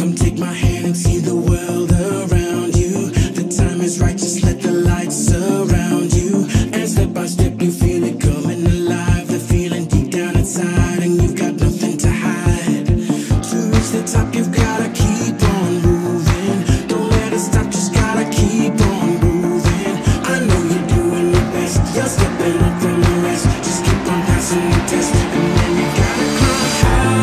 Come take my hand and see the world around you. The time is right, just let the light surround you. And step by step you feel it coming alive, the feeling deep down inside, and you've got nothing to hide. To reach the top you've gotta keep on moving. Don't let it stop, just gotta keep on moving. I know you're doing your best, you're stepping up from the rest. Just keep on passing the test, and then you gotta climb high.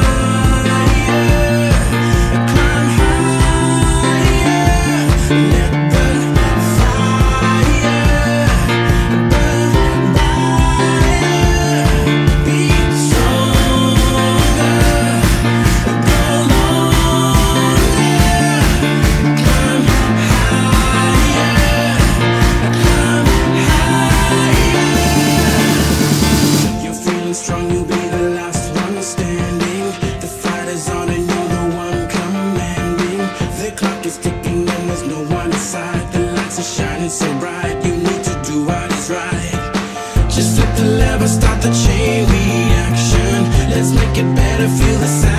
Strong, you'll be the last one standing. The fight is on and you're the one commanding. The clock is ticking and there's no one inside. The lights are shining so bright, you need to do what is right. Just flip the lever, start the chain reaction. Let's make it better, feel the sound.